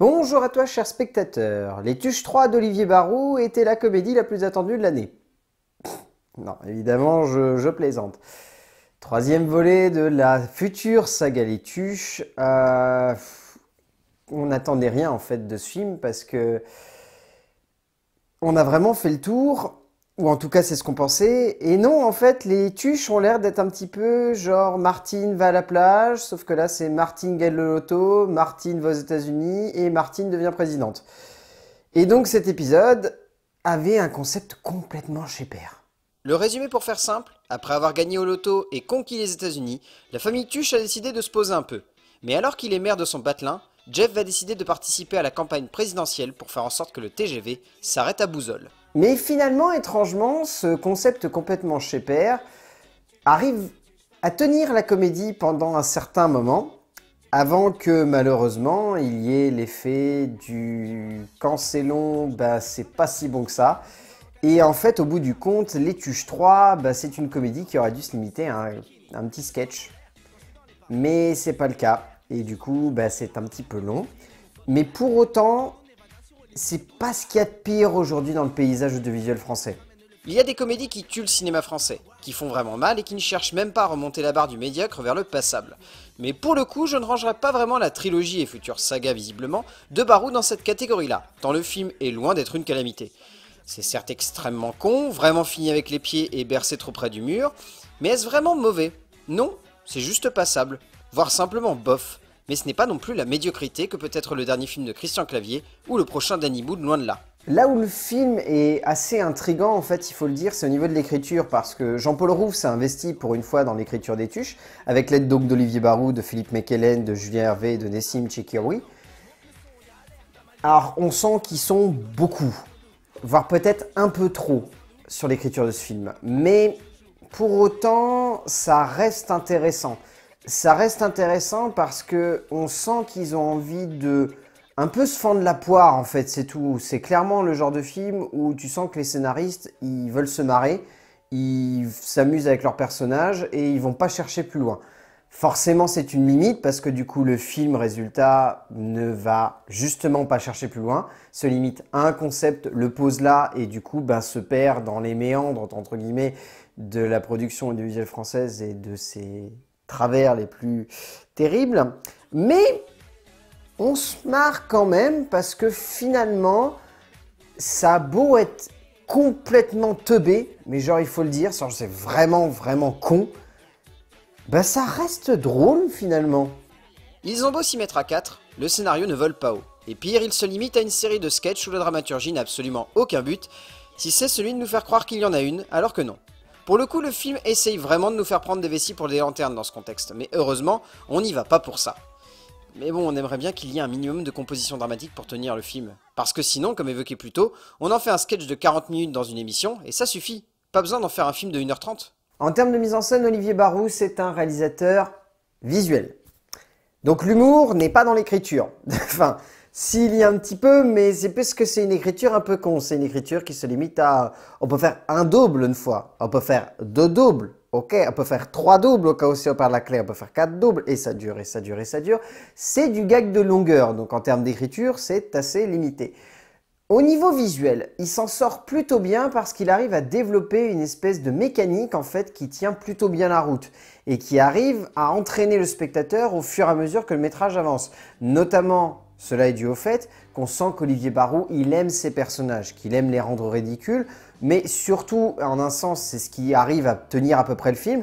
Bonjour à toi chers spectateurs, Les Tuche 3 d'Olivier Baroux était la comédie la plus attendue de l'année. Non, évidemment, je plaisante. Troisième volet de la future saga Les Tuches. On n'attendait rien en fait de ce film parce que on a vraiment fait le tour, ou en tout cas c'est ce qu'on pensait. Et non, en fait, les Tuches ont l'air d'être un petit peu genre Martine va à la plage, sauf que là c'est Martine gagne le loto, Martine va aux États-Unis et Martine devient présidente. Et donc cet épisode avait un concept complètement chez père. Le résumé pour faire simple, après avoir gagné au loto et conquis les États-Unis, la famille Tuche a décidé de se poser un peu. Mais alors qu'il est maire de son patelin, Jeff va décider de participer à la campagne présidentielle pour faire en sorte que le TGV s'arrête à Bouzole. Mais finalement, étrangement, ce concept complètement chez père arrive à tenir la comédie pendant un certain moment, avant que malheureusement il y ait l'effet du « quand c'est long, bah, c'est pas si bon que ça ». Et en fait, au bout du compte, Les Tuches 3, bah, c'est une comédie qui aurait dû se limiter à un petit sketch. Mais c'est pas le cas. Et du coup, bah, c'est un petit peu long. Mais pour autant, c'est pas ce qu'il y a de pire aujourd'hui dans le paysage audiovisuel français. Il y a des comédies qui tuent le cinéma français, qui font vraiment mal et qui ne cherchent même pas à remonter la barre du médiocre vers le passable. Mais pour le coup, je ne rangerai pas vraiment la trilogie et future saga, visiblement, de Baroux dans cette catégorie-là, tant le film est loin d'être une calamité. C'est certes extrêmement con, vraiment fini avec les pieds et bercé trop près du mur, mais est-ce vraiment mauvais? Non, c'est juste passable, voire simplement bof, mais ce n'est pas non plus la médiocrité que peut être le dernier film de Christian Clavier ou le prochain Danny Boon, loin de là. Là où le film est assez intriguant, en fait, il faut le dire, c'est au niveau de l'écriture, parce que Jean-Paul Rouve s'est investi pour une fois dans l'écriture des Tuches, avec l'aide donc d'Olivier Baroux, de Philippe Mechelen, de Julien Hervé et de Nessim Tchekiroui. Alors, on sent qu'ils sont beaucoup, voire peut-être un peu trop sur l'écriture de ce film. Mais pour autant, ça reste intéressant. Ça reste intéressant parce qu'on sent qu'ils ont envie de un peu se fendre la poire, en fait, c'est tout. C'est clairement le genre de film où tu sens que les scénaristes, ils veulent se marrer, ils s'amusent avec leurs personnages et ils vont pas chercher plus loin. Forcément, c'est une limite parce que du coup, le film, résultat, ne va justement pas chercher plus loin, se limite à un concept, le pose là et du coup, ben, se perd dans les méandres, entre guillemets, de la production audiovisuelle française et de ses travers les plus terribles. Mais on se marre quand même parce que finalement, ça a beau être complètement teubé, mais genre, il faut le dire, c'est vraiment, vraiment con. Bah ça reste drôle finalement. Ils ont beau s'y mettre à 4, le scénario ne vole pas haut. Et pire, il se limite à une série de sketchs où la dramaturgie n'a absolument aucun but, si c'est celui de nous faire croire qu'il y en a une, alors que non. Pour le coup, le film essaye vraiment de nous faire prendre des vessies pour des lanternes dans ce contexte, mais heureusement, on n'y va pas pour ça. Mais bon, on aimerait bien qu'il y ait un minimum de composition dramatique pour tenir le film. Parce que sinon, comme évoqué plus tôt, on en fait un sketch de 40 minutes dans une émission, et ça suffit. Pas besoin d'en faire un film de 1h30. En termes de mise en scène, Olivier Baroux, c'est un réalisateur visuel. Donc l'humour n'est pas dans l'écriture. Enfin, s'il y a un petit peu, mais c'est parce que c'est une écriture un peu con. C'est une écriture qui se limite à... On peut faire un double une fois. On peut faire 2 doubles. Ok, on peut faire 3 doubles au cas où si on perd la clé. On peut faire 4 doubles. Et ça dure, et ça dure, et ça dure. C'est du gag de longueur. Donc en termes d'écriture, c'est assez limité. Au niveau visuel, il s'en sort plutôt bien parce qu'il arrive à développer une espèce de mécanique en fait qui tient plutôt bien la route et qui arrive à entraîner le spectateur au fur et à mesure que le métrage avance. Notamment, cela est dû au fait qu'on sent qu'Olivier Baroux, il aime ses personnages, qu'il aime les rendre ridicules, mais surtout, en un sens, c'est ce qui arrive à tenir à peu près le film,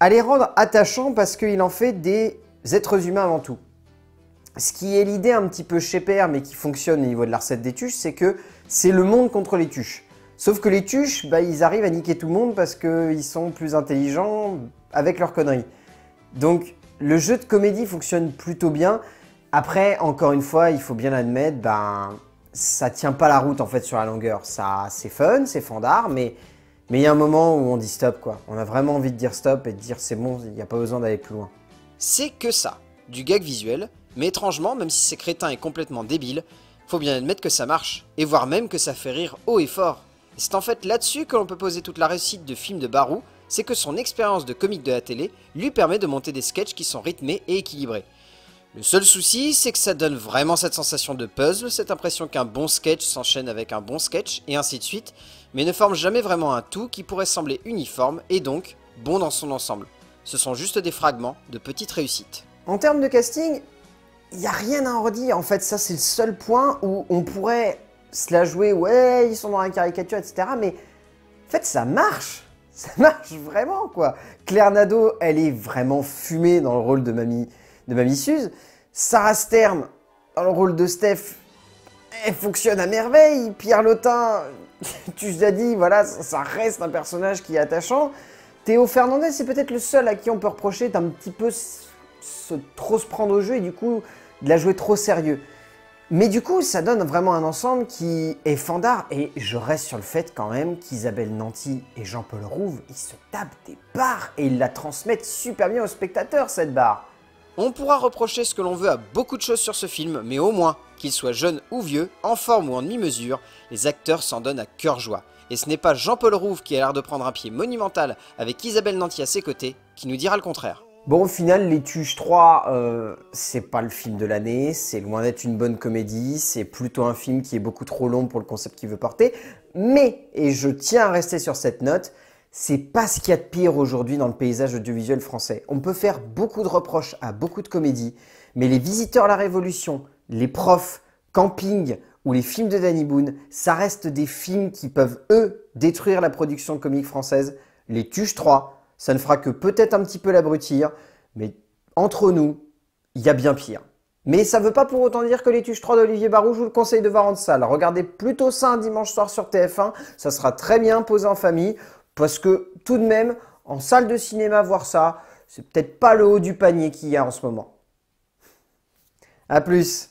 à les rendre attachants parce qu'il en fait des êtres humains avant tout. Ce qui est l'idée un petit peu chez père, mais qui fonctionne au niveau de la recette des Tuches, c'est que c'est le monde contre les Tuches. Sauf que les Tuches, bah, ils arrivent à niquer tout le monde parce qu'ils sont plus intelligents avec leurs conneries. Donc le jeu de comédie fonctionne plutôt bien. Après, encore une fois, il faut bien l'admettre, ben, ça tient pas la route en fait sur la longueur. C'est fun, c'est fandard, mais il y a un moment où on dit stop quoi. On a vraiment envie de dire stop et de dire c'est bon, il n'y a pas besoin d'aller plus loin. C'est que ça, du gag visuel. Mais étrangement, même si c'est crétin et complètement débile, faut bien admettre que ça marche, et voire même que ça fait rire haut et fort. Et c'est en fait là-dessus que l'on peut poser toute la réussite de film de Baroux, c'est que son expérience de comique de la télé lui permet de monter des sketchs qui sont rythmés et équilibrés. Le seul souci, c'est que ça donne vraiment cette sensation de puzzle, cette impression qu'un bon sketch s'enchaîne avec un bon sketch, et ainsi de suite, mais ne forme jamais vraiment un tout qui pourrait sembler uniforme et donc bon dans son ensemble. Ce sont juste des fragments de petites réussites. En termes de casting, il n'y a rien à en redire, en fait, ça c'est le seul point où on pourrait se la jouer, ouais, ils sont dans la caricature, etc. Mais en fait, ça marche vraiment, quoi. Claire Nadeau, elle est vraiment fumée dans le rôle de Mamie Suze. Sarah Stern, dans le rôle de Steph, elle fonctionne à merveille. Pierre Lotin, tu l'as dit, voilà, ça reste un personnage qui est attachant. Théo Fernandez, c'est peut-être le seul à qui on peut reprocher d'un petit peu trop se prendre au jeu et du coup de la jouer trop sérieux. Mais du coup, ça donne vraiment un ensemble qui est fandard. Et je reste sur le fait quand même qu'Isabelle Nanty et Jean-Paul Rouve, ils se tapent des barres et ils la transmettent super bien aux spectateurs, cette barre. On pourra reprocher ce que l'on veut à beaucoup de choses sur ce film, mais au moins, qu'ils soient jeunes ou vieux, en forme ou en demi-mesure, les acteurs s'en donnent à cœur joie. Et ce n'est pas Jean-Paul Rouve qui a l'air de prendre un pied monumental avec Isabelle Nanty à ses côtés qui nous dira le contraire. Bon, au final, Les Tuche 3, c'est pas le film de l'année, c'est loin d'être une bonne comédie, c'est plutôt un film qui est beaucoup trop long pour le concept qu'il veut porter, mais, et je tiens à rester sur cette note, c'est pas ce qu'il y a de pire aujourd'hui dans le paysage audiovisuel français. On peut faire beaucoup de reproches à beaucoup de comédies, mais Les Visiteurs à la Révolution, Les Profs, Camping ou les films de Danny Boon, ça reste des films qui peuvent, eux, détruire la production comique française. Les Tuche 3, ça ne fera que peut-être un petit peu l'abrutir, mais entre nous, il y a bien pire. Mais ça ne veut pas pour autant dire que Les Tuche 3 d'Olivier Baroux, je vous le conseille de voir en salle. Regardez plutôt ça un dimanche soir sur TF1, ça sera très bien posé en famille, parce que tout de même, en salle de cinéma, voir ça, c'est peut-être pas le haut du panier qu'il y a en ce moment. A plus!